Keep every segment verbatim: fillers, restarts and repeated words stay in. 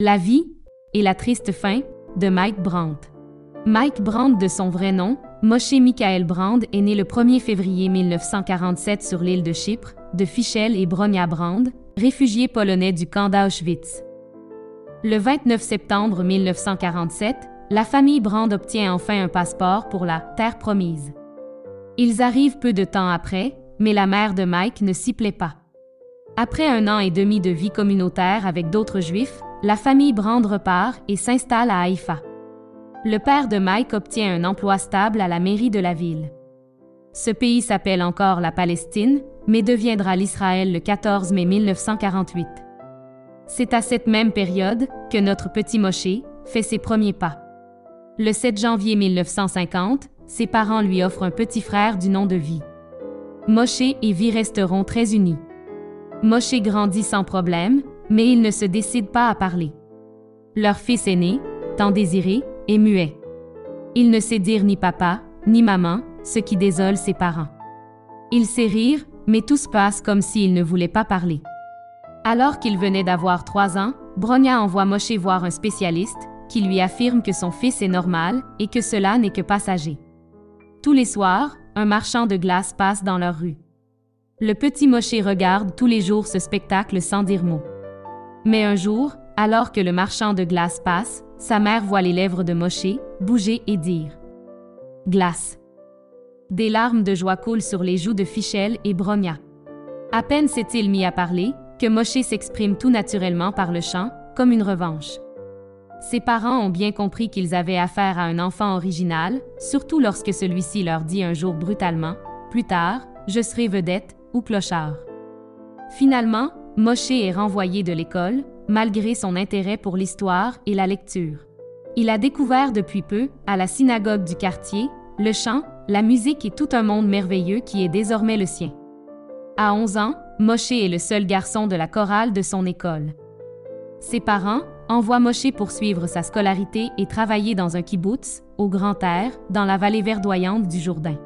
La vie et la triste fin de Mike Brant. Mike Brant, de son vrai nom, Moshe Michael Brand, est né le premier février mille neuf cent quarante-sept sur l'île de Chypre, de Fischel et Bronia Brand, réfugiés polonais du camp d'Auschwitz. Le vingt-neuf septembre mille neuf cent quarante-sept, la famille Brand obtient enfin un passeport pour la « Terre promise ». Ils arrivent peu de temps après, mais la mère de Mike ne s'y plaît pas. Après un an et demi de vie communautaire avec d'autres Juifs, la famille Brand repart et s'installe à Haïfa. Le père de Mike obtient un emploi stable à la mairie de la ville. Ce pays s'appelle encore la Palestine, mais deviendra l'Israël le quatorze mai mille neuf cent quarante-huit. C'est à cette même période que notre petit Moshe fait ses premiers pas. Le sept janvier mille neuf cent cinquante, ses parents lui offrent un petit frère du nom de Vie. Moshe et Vie resteront très unis. Moshe grandit sans problème, mais ils ne se décident pas à parler. Leur fils aîné, tant désiré, est muet. Il ne sait dire ni papa, ni maman, ce qui désole ses parents. Il sait rire, mais tout se passe comme s'il ne voulait pas parler. Alors qu'il venait d'avoir trois ans, Bronia envoie Moshe voir un spécialiste, qui lui affirme que son fils est normal et que cela n'est que passager. Tous les soirs, un marchand de glace passe dans leur rue. Le petit Moshe regarde tous les jours ce spectacle sans dire mot. Mais un jour, alors que le marchand de glace passe, sa mère voit les lèvres de Moshe bouger et dire « Glace ». Des larmes de joie coulent sur les joues de Fischel et Bronia. À peine s'est-il mis à parler, que Moshe s'exprime tout naturellement par le chant, comme une revanche. Ses parents ont bien compris qu'ils avaient affaire à un enfant original, surtout lorsque celui-ci leur dit un jour brutalement « Plus tard, je serai vedette ou clochard ». Finalement, Moshe est renvoyé de l'école, malgré son intérêt pour l'histoire et la lecture. Il a découvert depuis peu, à la synagogue du quartier, le chant, la musique et tout un monde merveilleux qui est désormais le sien. À onze ans, Moshe est le seul garçon de la chorale de son école. Ses parents envoient Moshe poursuivre sa scolarité et travailler dans un kibboutz, au grand air, dans la vallée verdoyante du Jourdain.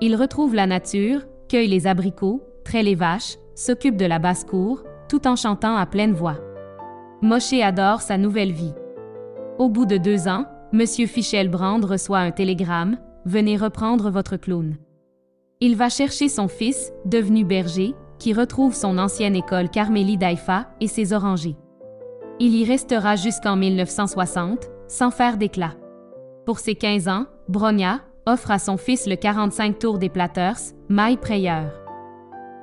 Il retrouve la nature, cueille les abricots, traite les vaches, s'occupe de la basse-cour, tout en chantant à pleine voix. Moshe adore sa nouvelle vie. Au bout de deux ans, M. Fischel Brand reçoit un télégramme « Venez reprendre votre clown ». Il va chercher son fils, devenu berger, qui retrouve son ancienne école Carmélie d'Haïfa et ses orangers. Il y restera jusqu'en mille neuf cent soixante, sans faire d'éclat. Pour ses quinze ans, Bronia offre à son fils le quarante-cinq tours des Platters, « My Prayer ».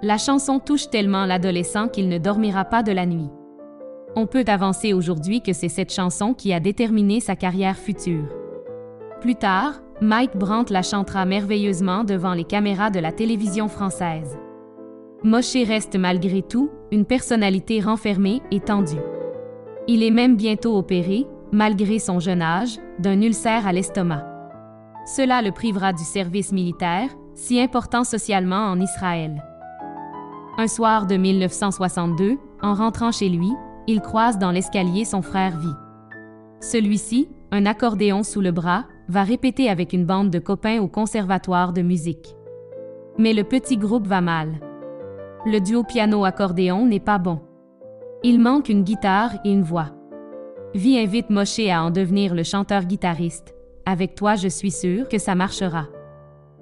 La chanson touche tellement l'adolescent qu'il ne dormira pas de la nuit. On peut avancer aujourd'hui que c'est cette chanson qui a déterminé sa carrière future. Plus tard, Mike Brant la chantera merveilleusement devant les caméras de la télévision française. Moshe reste malgré tout une personnalité renfermée et tendue. Il est même bientôt opéré, malgré son jeune âge, d'un ulcère à l'estomac. Cela le privera du service militaire, si important socialement en Israël. Un soir de mille neuf cent soixante-deux, en rentrant chez lui, il croise dans l'escalier son frère Vie. Celui-ci, un accordéon sous le bras, va répéter avec une bande de copains au conservatoire de musique. Mais le petit groupe va mal. Le duo piano-accordéon n'est pas bon. Il manque une guitare et une voix. Vie invite Moshe à en devenir le chanteur-guitariste. « Avec toi, je suis sûr que ça marchera. »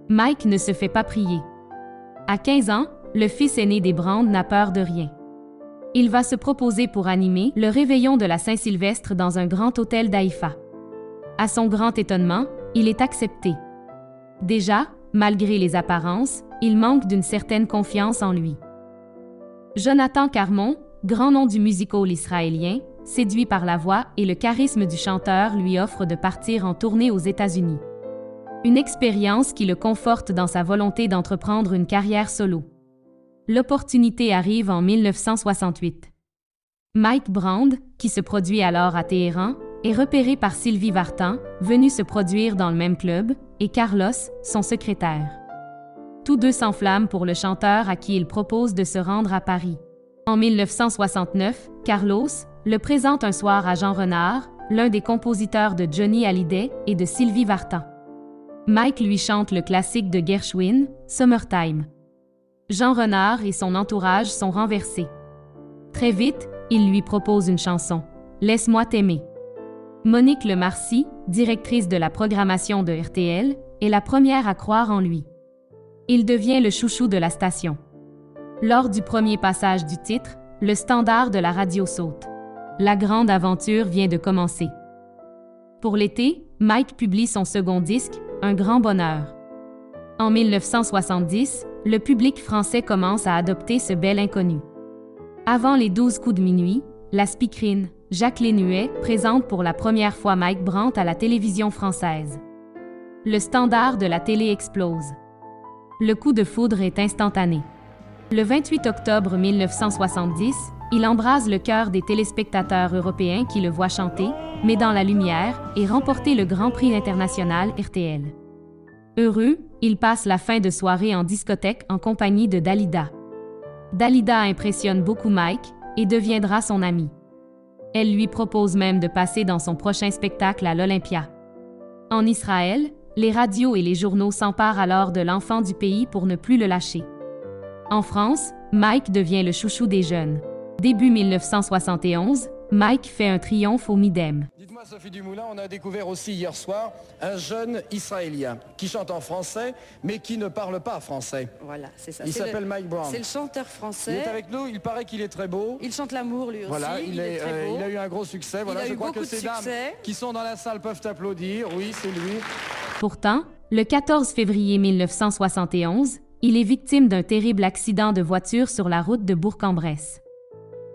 Mike ne se fait pas prier. À quinze ans, le fils aîné des Brand n'a peur de rien. Il va se proposer pour animer le réveillon de la Saint-Sylvestre dans un grand hôtel d'Haïfa. À son grand étonnement, il est accepté. Déjà, malgré les apparences, il manque d'une certaine confiance en lui. Jonathan Carmon, grand nom du music-hall israélien, séduit par la voix et le charisme du chanteur, lui offre de partir en tournée aux États-Unis. Une expérience qui le conforte dans sa volonté d'entreprendre une carrière solo. L'opportunité arrive en mille neuf cent soixante-huit. Mike Brand, qui se produit alors à Téhéran, est repéré par Sylvie Vartan, venue se produire dans le même club, et Carlos, son secrétaire. Tous deux s'enflamment pour le chanteur à qui il propose de se rendre à Paris. En mille neuf cent soixante-neuf, Carlos le présente un soir à Jean Renard, l'un des compositeurs de Johnny Hallyday et de Sylvie Vartan. Mike lui chante le classique de Gershwin, « Summertime ». Jean Renard et son entourage sont renversés. Très vite, il lui propose une chanson, Laisse-moi t'aimer. Monique Lemarcy, directrice de la programmation de R T L, est la première à croire en lui. Il devient le chouchou de la station. Lors du premier passage du titre, le standard de la radio saute. La grande aventure vient de commencer. Pour l'été, Mike publie son second disque, Un grand bonheur. En mille neuf cent soixante-dix, le public français commence à adopter ce bel inconnu. Avant les douze coups de minuit, la speakerine, Jacqueline Huet, présente pour la première fois Mike Brant à la télévision française. Le standard de la télé explose. Le coup de foudre est instantané. Le vingt-huit octobre mille neuf cent soixante-dix, il embrase le cœur des téléspectateurs européens qui le voient chanter, mais dans la lumière, et remporter le Grand Prix international R T L. Heureux, il passe la fin de soirée en discothèque en compagnie de Dalida. Dalida impressionne beaucoup Mike et deviendra son amie. Elle lui propose même de passer dans son prochain spectacle à l'Olympia. En Israël, les radios et les journaux s'emparent alors de l'enfant du pays pour ne plus le lâcher. En France, Mike devient le chouchou des jeunes. Début mille neuf cent soixante et onze, Mike fait un triomphe au Midem. Dites-moi, Sophie Dumoulin, on a découvert aussi hier soir un jeune Israélien qui chante en français, mais qui ne parle pas français. Voilà, c'est ça. Il s'appelle Mike Brant. C'est le chanteur français. Il est avec nous, il paraît qu'il est très beau. Il chante l'amour, lui aussi. Voilà, il, il, est, est très beau. Euh, il a eu un gros succès. Voilà, je crois que ces dames qui sont dans la salle peuvent applaudir. Oui, c'est lui. Pourtant, le quatorze février mille neuf cent soixante et onze, il est victime d'un terrible accident de voiture sur la route de Bourg-en-Bresse.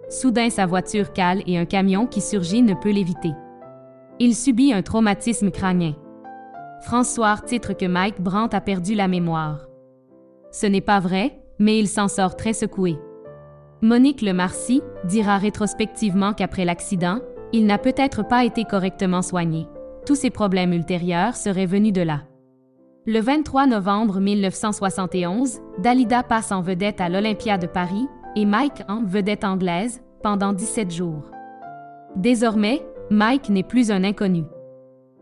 Soudain, sa voiture cale et un camion qui surgit ne peut l'éviter. Il subit un traumatisme crânien. France Soir titre que Mike Brant a perdu la mémoire. Ce n'est pas vrai, mais il s'en sort très secoué. Monique Lemarcy dira rétrospectivement qu'après l'accident, il n'a peut-être pas été correctement soigné. Tous ses problèmes ultérieurs seraient venus de là. Le vingt-trois novembre mille neuf cent soixante et onze, Dalida passe en vedette à l'Olympia de Paris, et Mike en vedette anglaise, pendant dix-sept jours. Désormais, Mike n'est plus un inconnu.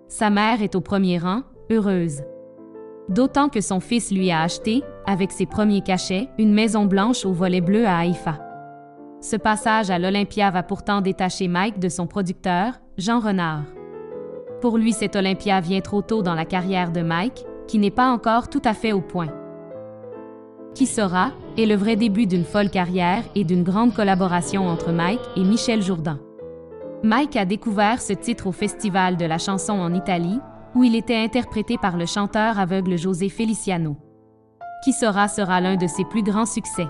Sa mère est au premier rang, heureuse. D'autant que son fils lui a acheté, avec ses premiers cachets, une maison blanche au volet bleu à Haïfa. Ce passage à l'Olympia va pourtant détacher Mike de son producteur, Jean Renard. Pour lui, cet Olympia vient trop tôt dans la carrière de Mike, qui n'est pas encore tout à fait au point. Qui sera est le vrai début d'une folle carrière et d'une grande collaboration entre Mike et Michel Jourdan. Mike a découvert ce titre au Festival de la chanson en Italie, où il était interprété par le chanteur aveugle José Feliciano. Qui sera sera l'un de ses plus grands succès.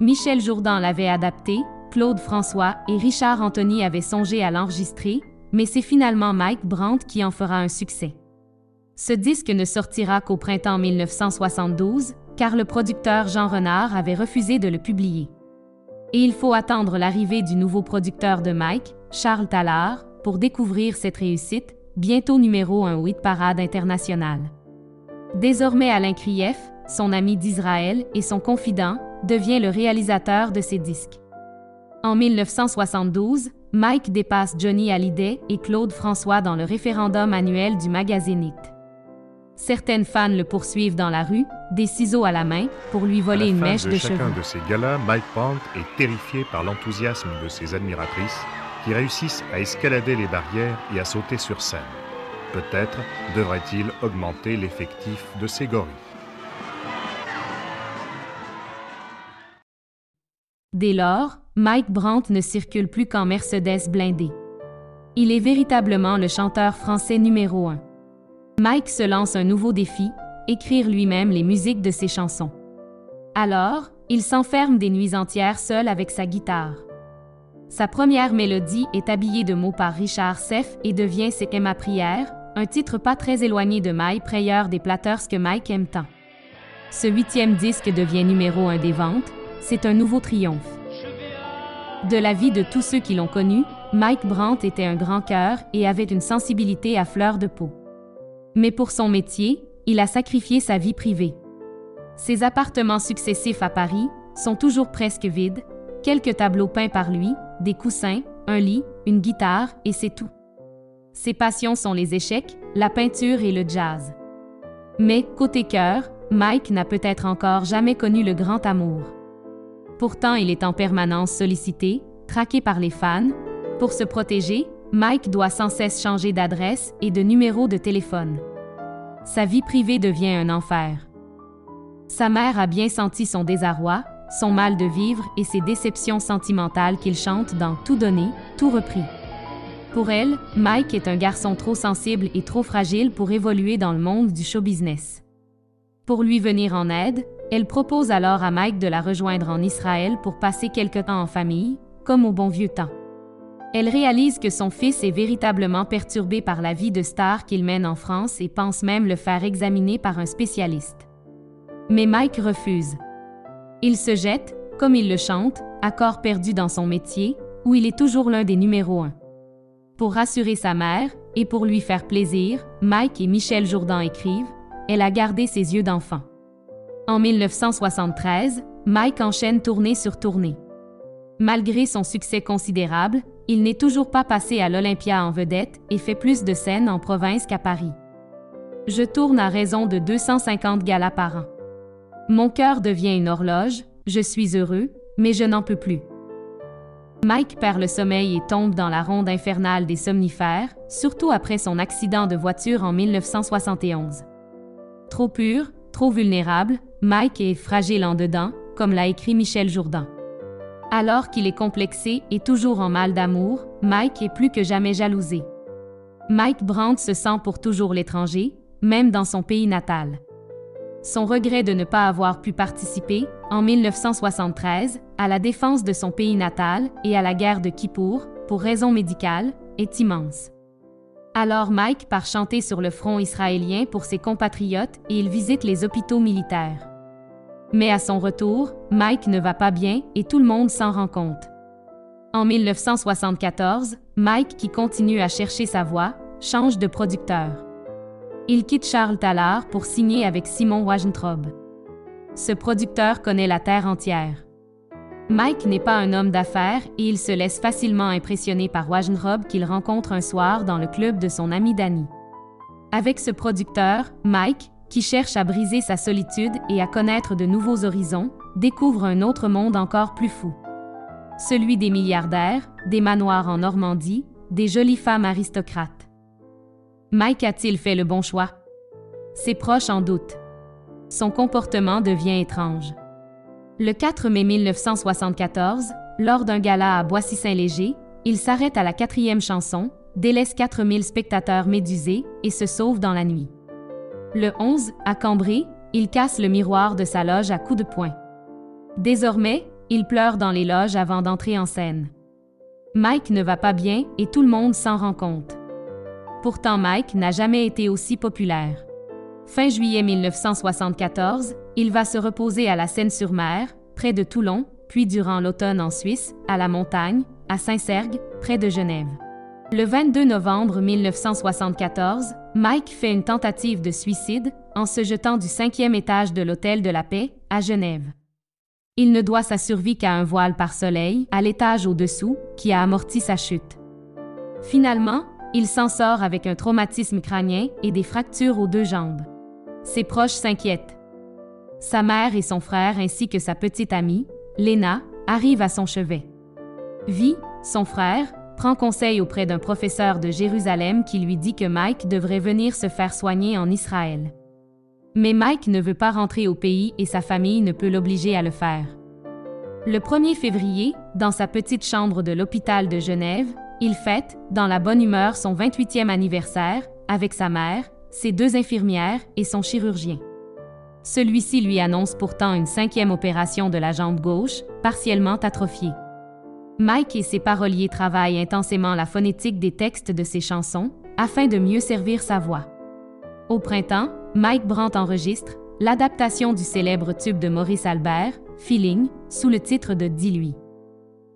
Michel Jourdan l'avait adapté, Claude François et Richard Anthony avaient songé à l'enregistrer, mais c'est finalement Mike Brant qui en fera un succès. Ce disque ne sortira qu'au printemps mille neuf cent soixante-douze, car le producteur Jean Renard avait refusé de le publier. Et il faut attendre l'arrivée du nouveau producteur de Mike, Charles Tallard, pour découvrir cette réussite, bientôt numéro un au hit parade international. Désormais Alain Krief, son ami d'Israël et son confident, devient le réalisateur de ses disques. En mille neuf cent soixante-douze, Mike dépasse Johnny Hallyday et Claude François dans le référendum annuel du magazine Hit. Certaines fans le poursuivent dans la rue, des ciseaux à la main, pour lui voler une mèche de, de cheveux. À la fin de chacun de ces galas, Mike Brant est terrifié par l'enthousiasme de ses admiratrices qui réussissent à escalader les barrières et à sauter sur scène. Peut-être devrait-il augmenter l'effectif de ses gorilles. Dès lors, Mike Brant ne circule plus qu'en Mercedes blindée. Il est véritablement le chanteur français numéro un. Mike se lance un nouveau défi, écrire lui-même les musiques de ses chansons. Alors, il s'enferme des nuits entières seul avec sa guitare. Sa première mélodie est habillée de mots par Richard Seff et devient C'est ma prière, un titre pas très éloigné de My Prayer des Platters que Mike aime tant. Ce huitième disque devient numéro un des ventes, c'est un nouveau triomphe. De la vie de tous ceux qui l'ont connu, Mike Brant était un grand cœur et avait une sensibilité à fleur de peau. Mais pour son métier, il a sacrifié sa vie privée. Ses appartements successifs à Paris sont toujours presque vides, quelques tableaux peints par lui, des coussins, un lit, une guitare et c'est tout. Ses passions sont les échecs, la peinture et le jazz. Mais, côté cœur, Mike n'a peut-être encore jamais connu le grand amour. Pourtant, il est en permanence sollicité, traqué par les fans, Pour se protéger, Mike doit sans cesse changer d'adresse et de numéro de téléphone. Sa vie privée devient un enfer. Sa mère a bien senti son désarroi, son mal de vivre et ses déceptions sentimentales qu'il chante dans « Tout donné, tout repris ». Pour elle, Mike est un garçon trop sensible et trop fragile pour évoluer dans le monde du show business. Pour lui venir en aide, elle propose alors à Mike de la rejoindre en Israël pour passer quelque temps en famille, comme au bon vieux temps. Elle réalise que son fils est véritablement perturbé par la vie de star qu'il mène en France et pense même le faire examiner par un spécialiste. Mais Mike refuse. Il se jette, comme il le chante, à corps perdu dans son métier, où il est toujours l'un des numéros un. Pour rassurer sa mère, et pour lui faire plaisir, Mike et Michel Jourdan écrivent « Elle a gardé ses yeux d'enfant ». En mille neuf cent soixante-treize, Mike enchaîne tournée sur tournée. Malgré son succès considérable, il n'est toujours pas passé à l'Olympia en vedette et fait plus de scènes en province qu'à Paris. « Je tourne à raison de deux cent cinquante galas par an. Mon cœur devient une horloge, je suis heureux, mais je n'en peux plus. » Mike perd le sommeil et tombe dans la ronde infernale des somnifères, surtout après son accident de voiture en mille neuf cent soixante et onze. Trop pur, trop vulnérable, Mike est fragile en dedans, comme l'a écrit Michel Jourdan. Alors qu'il est complexé et toujours en mal d'amour, Mike est plus que jamais jalousé. Mike Brant se sent pour toujours l'étranger, même dans son pays natal. Son regret de ne pas avoir pu participer, en mille neuf cent soixante-treize, à la défense de son pays natal et à la guerre de Kippour, pour raison médicale, est immense. Alors Mike part chanter sur le front israélien pour ses compatriotes et il visite les hôpitaux militaires. Mais à son retour, Mike ne va pas bien et tout le monde s'en rend compte. En mille neuf cent soixante-quatorze, Mike, qui continue à chercher sa voix, change de producteur. Il quitte Charles Tallard pour signer avec Simon Wajentrobe. Ce producteur connaît la terre entière. Mike n'est pas un homme d'affaires et il se laisse facilement impressionner par Wajentrobe qu'il rencontre un soir dans le club de son ami Danny. Avec ce producteur, Mike, qui cherche à briser sa solitude et à connaître de nouveaux horizons, découvre un autre monde encore plus fou. Celui des milliardaires, des manoirs en Normandie, des jolies femmes aristocrates. Mike a-t-il fait le bon choix? Ses proches en doutent. Son comportement devient étrange. Le quatre mai mille neuf cent soixante-quatorze, lors d'un gala à Boissy-Saint-Léger, il s'arrête à la quatrième chanson, délaisse quatre mille spectateurs médusés et se sauve dans la nuit. Le onze, à Cambrai, il casse le miroir de sa loge à coups de poing. Désormais, il pleure dans les loges avant d'entrer en scène. Mike ne va pas bien et tout le monde s'en rend compte. Pourtant, Mike n'a jamais été aussi populaire. Fin juillet mille neuf cent soixante-quatorze, il va se reposer à la Seine-sur-Mer, près de Toulon, puis durant l'automne en Suisse, à la Montagne, à Saint-Cergue, près de Genève. Le vingt-deux novembre mille neuf cent soixante-quatorze, Mike fait une tentative de suicide en se jetant du cinquième étage de l'Hôtel de la Paix, à Genève. Il ne doit sa survie qu'à un voile par soleil, à l'étage au-dessous, qui a amorti sa chute. Finalement, il s'en sort avec un traumatisme crânien et des fractures aux deux jambes. Ses proches s'inquiètent. Sa mère et son frère ainsi que sa petite amie, Lena, arrivent à son chevet. Vie, son frère, prend conseil auprès d'un professeur de Jérusalem qui lui dit que Mike devrait venir se faire soigner en Israël. Mais Mike ne veut pas rentrer au pays et sa famille ne peut l'obliger à le faire. Le premier février, dans sa petite chambre de l'hôpital de Genève, il fête, dans la bonne humeur, son vingt-huitième anniversaire, avec sa mère, ses deux infirmières et son chirurgien. Celui-ci lui annonce pourtant une cinquième opération de la jambe gauche, partiellement atrophiée. Mike et ses paroliers travaillent intensément la phonétique des textes de ses chansons, afin de mieux servir sa voix. Au printemps, Mike Brant enregistre l'adaptation du célèbre tube de Maurice Albert, Feeling, sous le titre de « Dis-lui ».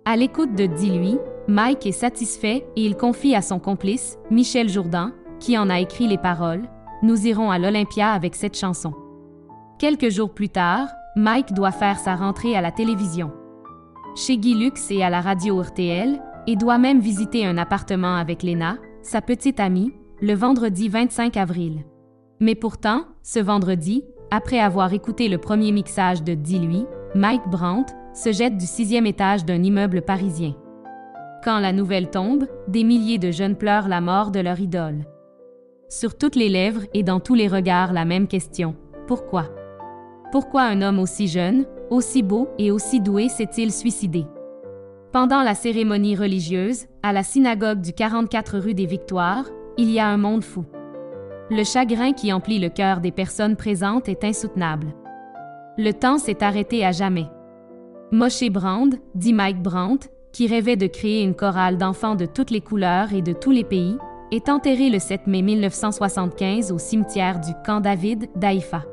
À l'écoute de « Dis-lui », Mike est satisfait et il confie à son complice, Michel Jourdan, qui en a écrit les paroles, « Nous irons à l'Olympia avec cette chanson ». Quelques jours plus tard, Mike doit faire sa rentrée à la télévision. Chez Guy Lux et à la radio R T L, et doit même visiter un appartement avec Lena, sa petite amie, le vendredi vingt-cinq avril. Mais pourtant, ce vendredi, après avoir écouté le premier mixage de Dis-lui, Mike Brant se jette du sixième étage d'un immeuble parisien. Quand la nouvelle tombe, des milliers de jeunes pleurent la mort de leur idole. Sur toutes les lèvres et dans tous les regards la même question. Pourquoi? Pourquoi un homme aussi jeune, aussi beau et aussi doué s'est-il suicidé? Pendant la cérémonie religieuse, à la synagogue du quarante-quatre rue des Victoires, il y a un monde fou. Le chagrin qui emplit le cœur des personnes présentes est insoutenable. Le temps s'est arrêté à jamais. Moshe Brand, dit Mike Brant, qui rêvait de créer une chorale d'enfants de toutes les couleurs et de tous les pays, est enterré le sept mai mille neuf cent soixante-quinze au cimetière du Camp David d'Haïfa.